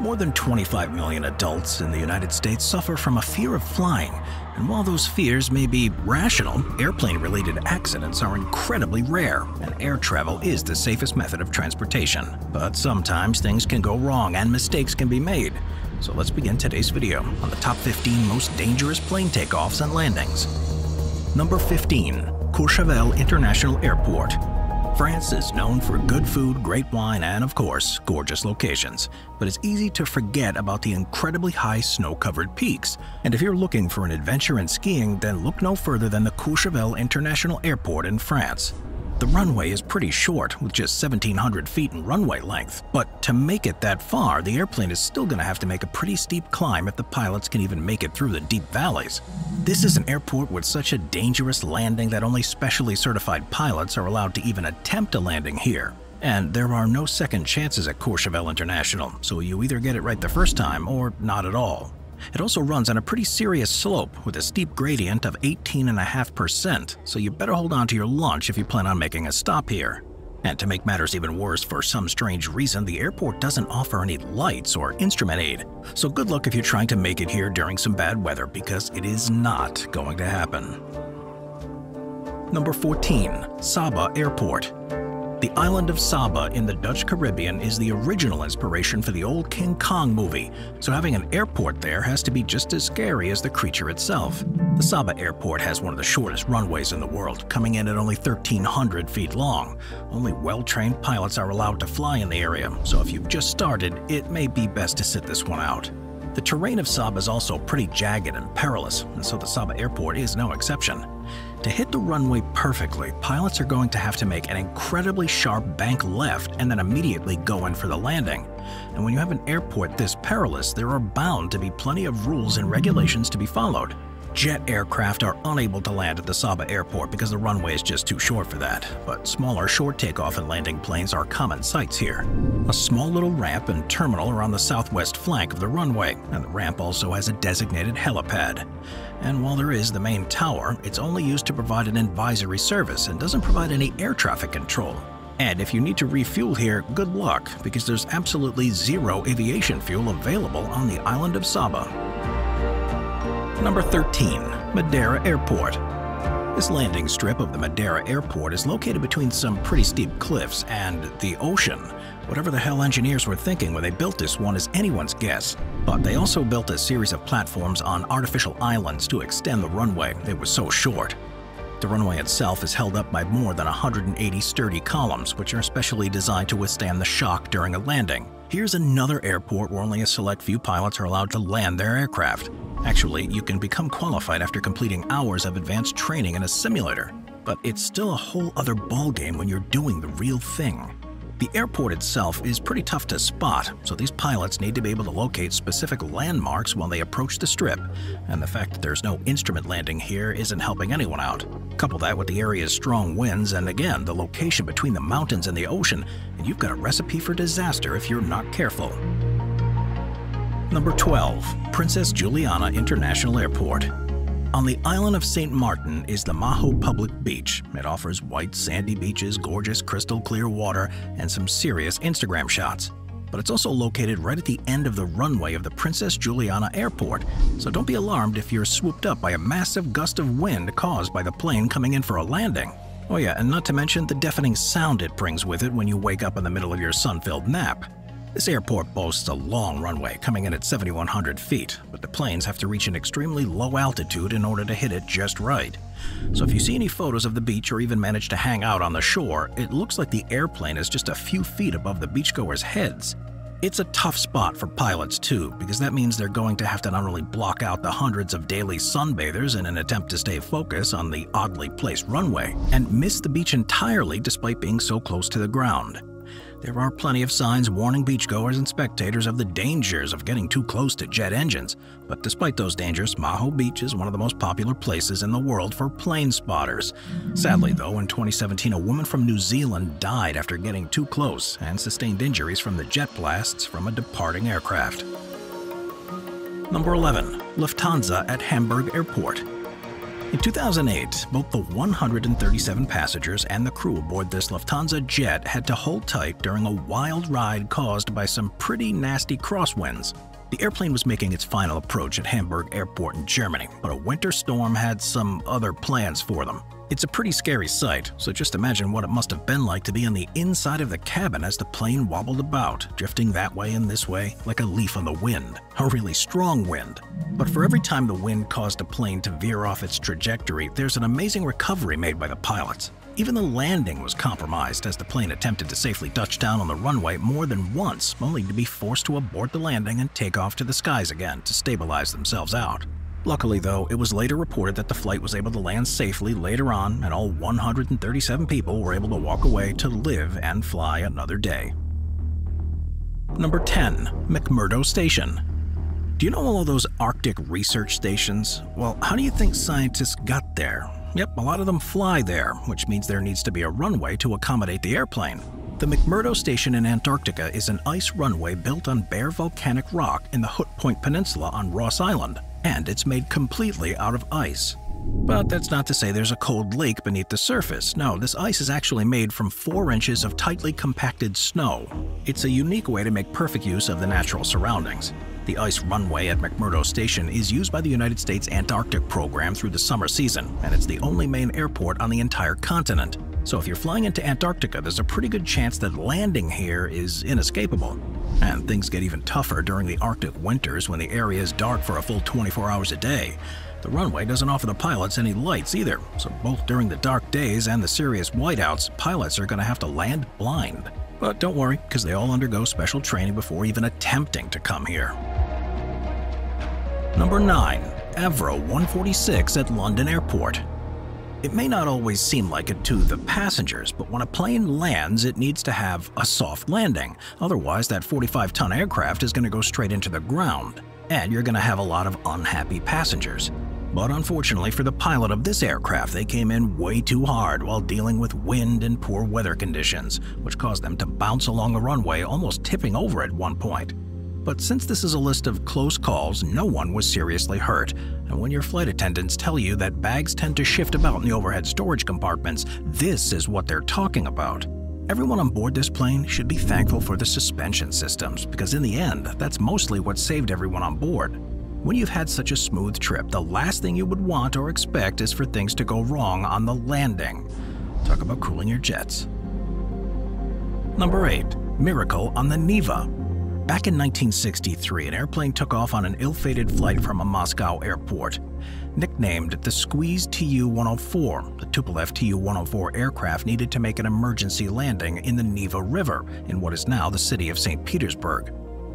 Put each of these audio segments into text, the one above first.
More than 25 million adults in the United States suffer from a fear of flying, and while those fears may be rational, airplane-related accidents are incredibly rare, and air travel is the safest method of transportation. But sometimes things can go wrong and mistakes can be made. So let's begin today's video on the top 15 most dangerous plane takeoffs and landings. Number 15. Courchevel International Airport. France is known for good food, great wine, and of course, gorgeous locations. But it's easy to forget about the incredibly high snow-covered peaks. And if you're looking for an adventure in skiing, then look no further than the Courchevel International Airport in France. The runway is pretty short, with just 1,700 feet in runway length. But to make it that far, the airplane is still going to have to make a pretty steep climb if the pilots can even make it through the deep valleys. This is an airport with such a dangerous landing that only specially certified pilots are allowed to even attempt a landing here. And there are no second chances at Courchevel International, so you either get it right the first time or not at all. It also runs on a pretty serious slope with a steep gradient of 18.5%, so you better hold on to your lunch if you plan on making a stop here. And to make matters even worse, for some strange reason, the airport doesn't offer any lights or instrument aid. So good luck if you're trying to make it here during some bad weather, because it is not going to happen. Number 14. Saba Airport. The island of Saba in the Dutch Caribbean is the original inspiration for the old King Kong movie, so having an airport there has to be just as scary as the creature itself. The Saba Airport has one of the shortest runways in the world, coming in at only 1,300 feet long. Only well-trained pilots are allowed to fly in the area, so if you've just started, it may be best to sit this one out. The terrain of Saba is also pretty jagged and perilous, and so the Saba Airport is no exception. To hit the runway perfectly, pilots are going to have to make an incredibly sharp bank left and then immediately go in for the landing. And when you have an airport this perilous, there are bound to be plenty of rules and regulations to be followed. Jet aircraft are unable to land at the Saba Airport because the runway is just too short for that, but smaller short takeoff and landing planes are common sights here. A small little ramp and terminal are on the southwest flank of the runway, and the ramp also has a designated helipad. And while there is the main tower, it's only used to provide an advisory service and doesn't provide any air traffic control. And if you need to refuel here, good luck, because there's absolutely zero aviation fuel available on the island of Saba. Number 13. Madeira Airport. This landing strip of the Madeira Airport is located between some pretty steep cliffs and the ocean. Whatever the hell engineers were thinking when they built this one is anyone's guess. But they also built a series of platforms on artificial islands to extend the runway. It was so short. The runway itself is held up by more than 180 sturdy columns, which are specially designed to withstand the shock during a landing. Here's another airport where only a select few pilots are allowed to land their aircraft. Actually, you can become qualified after completing hours of advanced training in a simulator, but it's still a whole other ballgame when you're doing the real thing. The airport itself is pretty tough to spot, so these pilots need to be able to locate specific landmarks while they approach the strip, and the fact that there's no instrument landing here isn't helping anyone out. Couple that with the area's strong winds and, again, the location between the mountains and the ocean, and you've got a recipe for disaster if you're not careful. Number 12. Princess Juliana International Airport. On the island of St. Martin is the Maho Public Beach. It offers white sandy beaches, gorgeous crystal clear water, and some serious Instagram shots. But it's also located right at the end of the runway of the Princess Juliana Airport, so don't be alarmed if you're swooped up by a massive gust of wind caused by the plane coming in for a landing. Oh yeah, and not to mention the deafening sound it brings with it when you wake up in the middle of your sun-filled nap. This airport boasts a long runway, coming in at 7,100 feet, but the planes have to reach an extremely low altitude in order to hit it just right. So if you see any photos of the beach or even manage to hang out on the shore, it looks like the airplane is just a few feet above the beachgoers' heads. It's a tough spot for pilots, too, because that means they're going to have to not only block out the hundreds of daily sunbathers in an attempt to stay focused on the oddly placed runway, and miss the beach entirely despite being so close to the ground. There are plenty of signs warning beachgoers and spectators of the dangers of getting too close to jet engines, but despite those dangers, Maho Beach is one of the most popular places in the world for plane spotters. Sadly, though, in 2017, a woman from New Zealand died after getting too close and sustained injuries from the jet blasts from a departing aircraft. Number 11. Lufthansa at Hamburg Airport. In 2008, both the 137 passengers and the crew aboard this Lufthansa jet had to hold tight during a wild ride caused by some pretty nasty crosswinds. The airplane was making its final approach at Hamburg Airport in Germany, but a winter storm had some other plans for them. It's a pretty scary sight, so just imagine what it must have been like to be on the inside of the cabin as the plane wobbled about, drifting that way and this way, like a leaf on the wind. A really strong wind. But for every time the wind caused a plane to veer off its trajectory, there's an amazing recovery made by the pilots. Even the landing was compromised as the plane attempted to safely touch down on the runway more than once, only to be forced to abort the landing and take off to the skies again to stabilize themselves out. Luckily though, it was later reported that the flight was able to land safely later on, and all 137 people were able to walk away to live and fly another day. Number 10. McMurdo Station. Do you know all of those Arctic research stations? Well, how do you think scientists got there? Yep, a lot of them fly there, which means there needs to be a runway to accommodate the airplane. The McMurdo Station in Antarctica is an ice runway built on bare volcanic rock in the Hut Point Peninsula on Ross Island, and it's made completely out of ice. But that's not to say there's a cold lake beneath the surface. No, this ice is actually made from 4 inches of tightly compacted snow. It's a unique way to make perfect use of the natural surroundings. The ice runway at McMurdo Station is used by the United States Antarctic Program through the summer season, and it's the only main airport on the entire continent. So if you're flying into Antarctica, there's a pretty good chance that landing here is inescapable. And things get even tougher during the Arctic winters when the area is dark for a full 24 hours a day. The runway doesn't offer the pilots any lights either, so both during the dark days and the serious whiteouts, pilots are going to have to land blind. But don't worry, because they all undergo special training before even attempting to come here. Number 9. Avro 146 at London Airport. It may not always seem like it to the passengers, but when a plane lands, it needs to have a soft landing. Otherwise, that 45-ton aircraft is going to go straight into the ground, and you're going to have a lot of unhappy passengers. But unfortunately for the pilot of this aircraft, they came in way too hard while dealing with wind and poor weather conditions, which caused them to bounce along the runway, almost tipping over at one point. But since this is a list of close calls, no one was seriously hurt. And when your flight attendants tell you that bags tend to shift about in the overhead storage compartments, this is what they're talking about. Everyone on board this plane should be thankful for the suspension systems, because in the end, that's mostly what saved everyone on board. When you've had such a smooth trip, the last thing you would want or expect is for things to go wrong on the landing. Talk about cooling your jets. Number 8. Miracle on the Neva. Back in 1963, an airplane took off on an ill-fated flight from a Moscow airport. Nicknamed the Squeezed Tu-104, the Tupolev Tu-104 aircraft needed to make an emergency landing in the Neva River in what is now the city of St. Petersburg.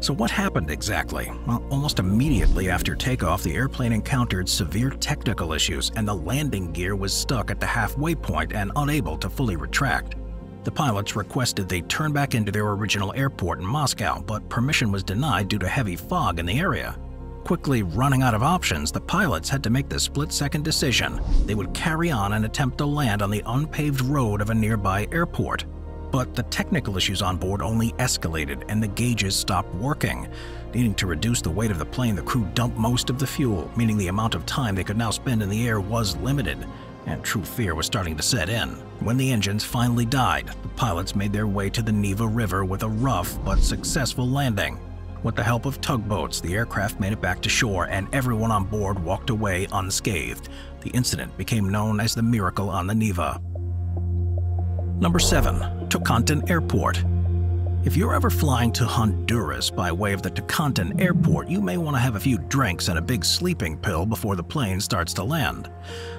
So what happened exactly? Well, almost immediately after takeoff, the airplane encountered severe technical issues, and the landing gear was stuck at the halfway point and unable to fully retract. The pilots requested they turn back into their original airport in Moscow, but permission was denied due to heavy fog in the area. Quickly running out of options, the pilots had to make the split-second decision. They would carry on and attempt to land on the unpaved road of a nearby airport. But the technical issues on board only escalated, and the gauges stopped working. Needing to reduce the weight of the plane, the crew dumped most of the fuel, meaning the amount of time they could now spend in the air was limited, and true fear was starting to set in. When the engines finally died, the pilots made their way to the Neva River with a rough but successful landing. With the help of tugboats, the aircraft made it back to shore, and everyone on board walked away unscathed. The incident became known as the Miracle on the Neva. Number 7. Toncontin Airport. If you're ever flying to Honduras by way of the Toncontin Airport, you may want to have a few drinks and a big sleeping pill before the plane starts to land.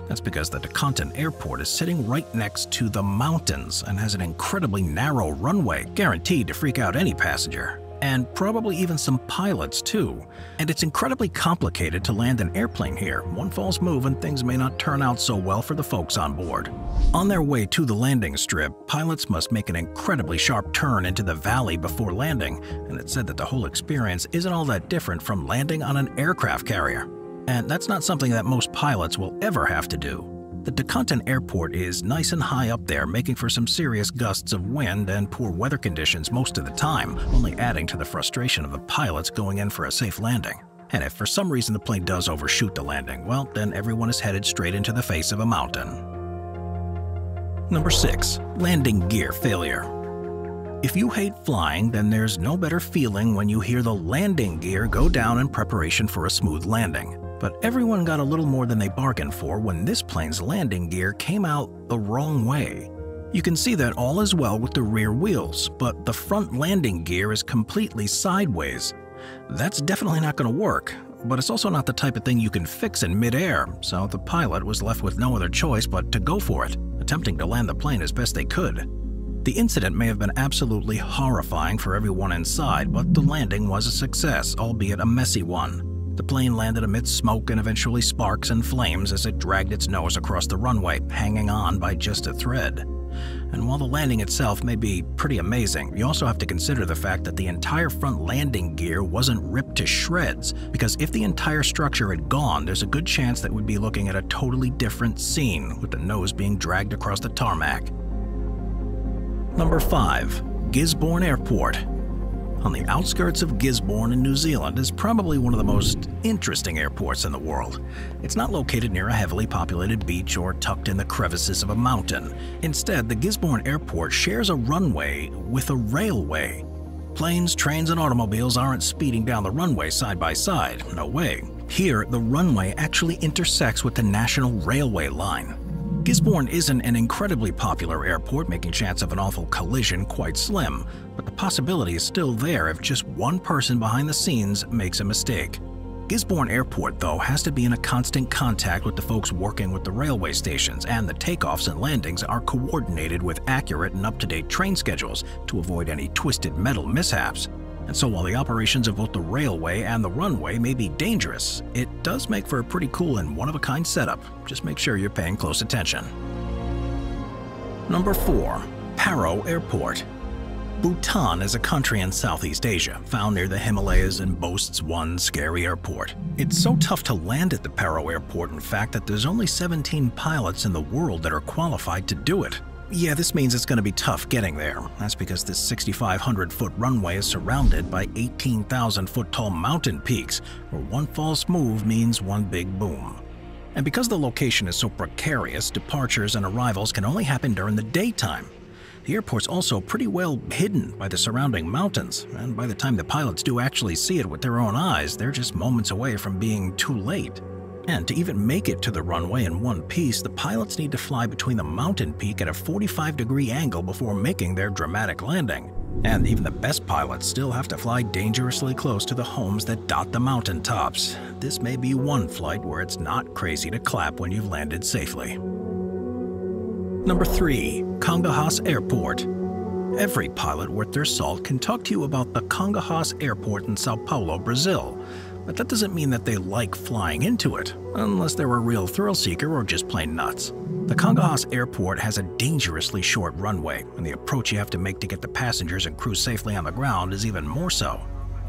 That's because the Toncontin Airport is sitting right next to the mountains and has an incredibly narrow runway guaranteed to freak out any passenger, and probably even some pilots too. And it's incredibly complicated to land an airplane here. One false move and things may not turn out so well for the folks on board. On their way to the landing strip, pilots must make an incredibly sharp turn into the valley before landing, and it's said that the whole experience isn't all that different from landing on an aircraft carrier. And that's not something that most pilots will ever have to do. The Toncontin Airport is nice and high up there, making for some serious gusts of wind and poor weather conditions most of the time, only adding to the frustration of the pilots going in for a safe landing. And if for some reason the plane does overshoot the landing, well, then everyone is headed straight into the face of a mountain. Number 6. Landing gear failure. If you hate flying, then there's no better feeling when you hear the landing gear go down in preparation for a smooth landing. But everyone got a little more than they bargained for when this plane's landing gear came out the wrong way. You can see that all is well with the rear wheels, but the front landing gear is completely sideways. That's definitely not going to work, but it's also not the type of thing you can fix in midair, so the pilot was left with no other choice but to go for it, attempting to land the plane as best they could. The incident may have been absolutely horrifying for everyone inside, but the landing was a success, albeit a messy one. The plane landed amidst smoke and eventually sparks and flames as it dragged its nose across the runway, hanging on by just a thread. And while the landing itself may be pretty amazing, you also have to consider the fact that the entire front landing gear wasn't ripped to shreds, because if the entire structure had gone, there's a good chance that we'd be looking at a totally different scene, with the nose being dragged across the tarmac. Number 5. Gisborne Airport. On the outskirts of Gisborne in New Zealand is probably one of the most interesting airports in the world. It's not located near a heavily populated beach or tucked in the crevices of a mountain. Instead, the Gisborne Airport shares a runway with a railway. Planes, trains, and automobiles aren't speeding down the runway side by side. No way. Here, the runway actually intersects with the National Railway Line. Gisborne isn't an incredibly popular airport, making chance of an awful collision quite slim, but the possibility is still there if just one person behind the scenes makes a mistake. Gisborne Airport, though, has to be in a constant contact with the folks working with the railway stations, and the takeoffs and landings are coordinated with accurate and up-to-date train schedules to avoid any twisted metal mishaps. And so while the operations of both the railway and the runway may be dangerous, it does make for a pretty cool and one-of-a-kind setup. Just make sure you're paying close attention. Number 4. Paro Airport. Bhutan is a country in Southeast Asia, found near the Himalayas and boasts one scary airport. It's so tough to land at the Paro Airport, in fact, that there's only 17 pilots in the world that are qualified to do it. Yeah, this means it's going to be tough getting there. That's because this 6,500-foot runway is surrounded by 18,000-foot-tall mountain peaks, where one false move means one big boom. And because the location is so precarious, departures and arrivals can only happen during the daytime. The airport's also pretty well hidden by the surrounding mountains, and by the time the pilots do actually see it with their own eyes, they're just moments away from being too late. And to even make it to the runway in one piece, the pilots need to fly between the mountain peak at a 45-degree angle before making their dramatic landing. And even the best pilots still have to fly dangerously close to the homes that dot the mountain tops. This may be one flight where it's not crazy to clap when you've landed safely. Number 3. Congonhas Airport. Every pilot worth their salt can talk to you about the Congonhas Airport in Sao Paulo, Brazil. But that doesn't mean that they like flying into it, unless they're a real thrill seeker or just plain nuts. The Congonhas Airport has a dangerously short runway, and the approach you have to make to get the passengers and crew safely on the ground is even more so.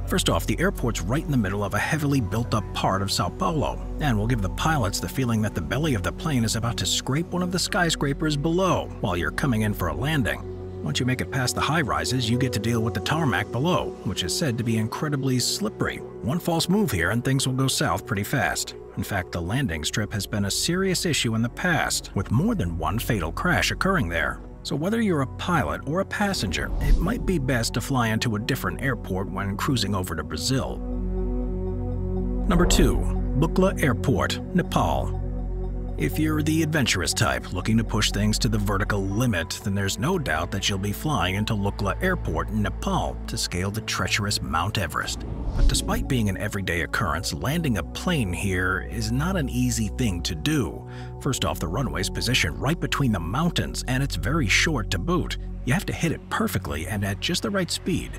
First off, the airport's right in the middle of a heavily built-up part of Sao Paulo, and will give the pilots the feeling that the belly of the plane is about to scrape one of the skyscrapers below while you're coming in for a landing. Once you make it past the high-rises, you get to deal with the tarmac below, which is said to be incredibly slippery. One false move here and things will go south pretty fast. In fact, the landing strip has been a serious issue in the past, with more than one fatal crash occurring there. So whether you're a pilot or a passenger, it might be best to fly into a different airport when cruising over to Brazil. Number 2. Lukla Airport, Nepal. If you're the adventurous type, looking to push things to the vertical limit, then there's no doubt that you'll be flying into Lukla Airport in Nepal to scale the treacherous Mount Everest. But despite being an everyday occurrence, landing a plane here is not an easy thing to do. First off, the runway's positioned right between the mountains, and it's very short to boot. You have to hit it perfectly and at just the right speed.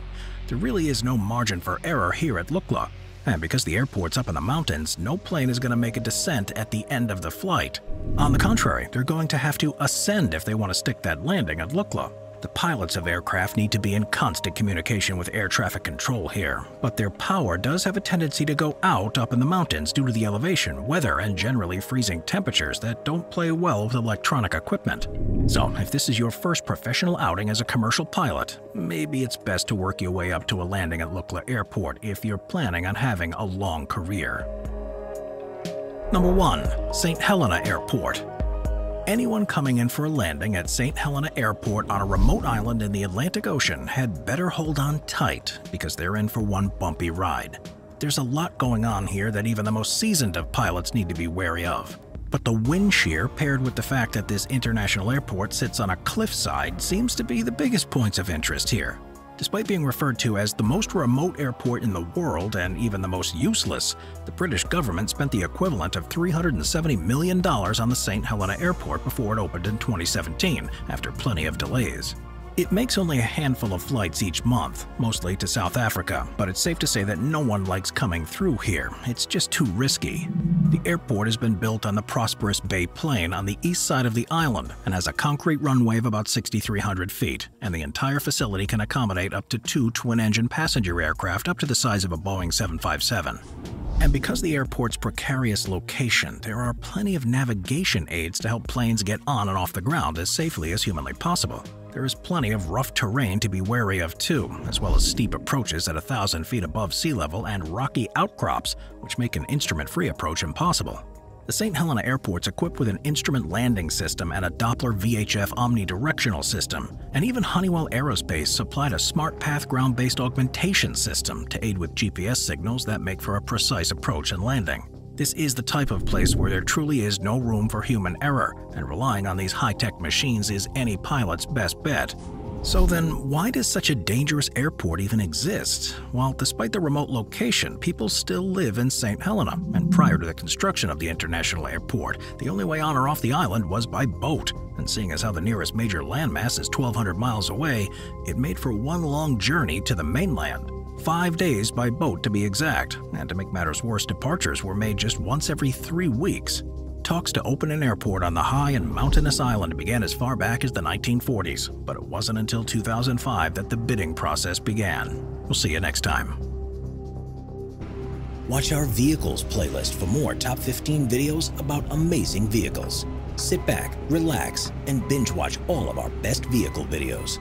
There really is no margin for error here at Lukla. And because the airport's up in the mountains, no plane is going to make a descent at the end of the flight. On the contrary, they're going to have to ascend if they want to stick that landing at Lukla. The pilots of aircraft need to be in constant communication with air traffic control here, but their power does have a tendency to go out up in the mountains due to the elevation, weather, and generally freezing temperatures that don't play well with electronic equipment. So, if this is your first professional outing as a commercial pilot, maybe it's best to work your way up to a landing at Lukla Airport if you're planning on having a long career. Number 1. St. Helena Airport. Anyone coming in for a landing at St. Helena Airport on a remote island in the Atlantic Ocean had better hold on tight, because they're in for one bumpy ride. There's a lot going on here that even the most seasoned of pilots need to be wary of. But the wind shear, paired with the fact that this international airport sits on a cliffside, seems to be the biggest points of interest here. Despite being referred to as the most remote airport in the world and even the most useless, the British government spent the equivalent of $370 million on the St. Helena Airport before it opened in 2017, after plenty of delays. It makes only a handful of flights each month, mostly to South Africa, but it's safe to say that no one likes coming through here. It's just too risky. The airport has been built on the prosperous Bay Plain on the east side of the island and has a concrete runway of about 6,300 feet, and the entire facility can accommodate up to 2 twin-engine passenger aircraft up to the size of a Boeing 757. And because the airport's precarious location, there are plenty of navigation aids to help planes get on and off the ground as safely as humanly possible. There is plenty of rough terrain to be wary of too, as well as steep approaches at 1,000 feet above sea level and rocky outcrops, which make an instrument-free approach impossible. The St. Helena Airport's equipped with an instrument landing system and a Doppler VHF omnidirectional system, and even Honeywell Aerospace supplied a SmartPath ground-based augmentation system to aid with GPS signals that make for a precise approach and landing. This is the type of place where there truly is no room for human error, and relying on these high-tech machines is any pilot's best bet. So then, why does such a dangerous airport even exist? Well, despite the remote location, people still live in St. Helena, and prior to the construction of the international airport, the only way on or off the island was by boat. And seeing as how the nearest major landmass is 1,200 miles away, it made for one long journey to the mainland. 5 days by boat to be exact, and to make matters worse, departures were made just once every 3 weeks. Talks to open an airport on the high and mountainous island began as far back as the 1940s, but it wasn't until 2005 that the bidding process began. We'll see you next time. Watch our Vehicles playlist for more top 15 videos about amazing vehicles. Sit back, relax, and binge watch all of our best vehicle videos.